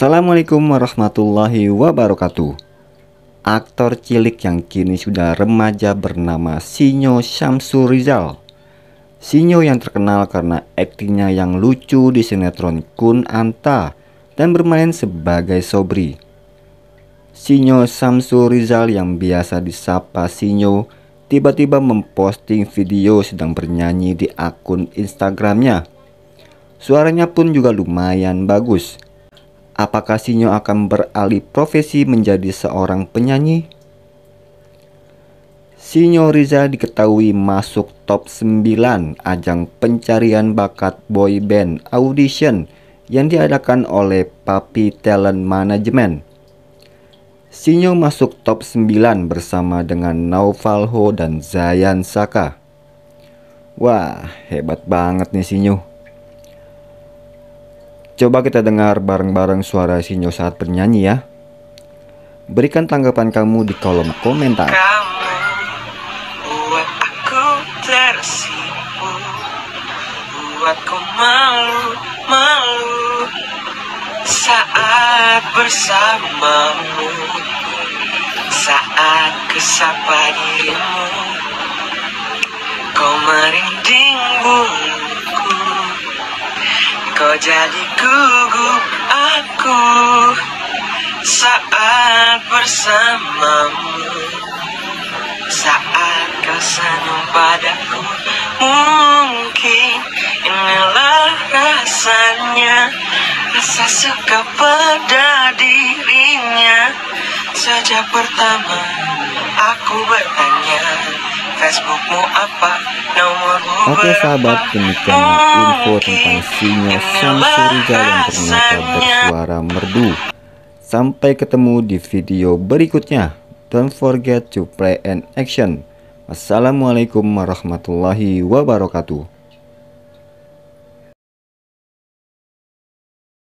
Assalamualaikum warahmatullahi wabarakatuh. Aktor cilik yang kini sudah remaja bernama Sinyo Syamsul Rizal. Sinyo yang terkenal karena aktingnya yang lucu di sinetron Kun Anta dan bermain sebagai Sobri. Sinyo Syamsul Rizal yang biasa disapa Sinyo tiba-tiba memposting video sedang bernyanyi di akun Instagramnya. Suaranya pun juga lumayan bagus. Apakah Sinyo akan beralih profesi menjadi seorang penyanyi? Sinyo Rizal diketahui masuk top 9 ajang pencarian bakat boy band audition yang diadakan oleh Papi Talent Management. Sinyo masuk top 9 bersama dengan Naufal Ho dan Zayyan Sakha. Wah, hebat banget nih Sinyo. Coba kita dengar bareng-bareng suara Sinyo saat bernyanyi ya. Berikan tanggapan kamu di kolom komentar. Kamu buat aku tersipu, buatku malu-malu saat bersamamu, saat kusapa dirimu, kau merinding buluku. Kau jadi gugup aku saat bersamamu, saat kau senyum padaku. Mungkin inilah rasanya, rasa suka pada dirinya. Sejak pertama aku bertanya, Facebookmu apa? Oke sahabat, demikianlah info tentang Sinyo Syamsul Rizal yang ternyata bersuara merdu. Sampai ketemu di video berikutnya. Don't forget to play and action. Assalamualaikum warahmatullahi wabarakatuh.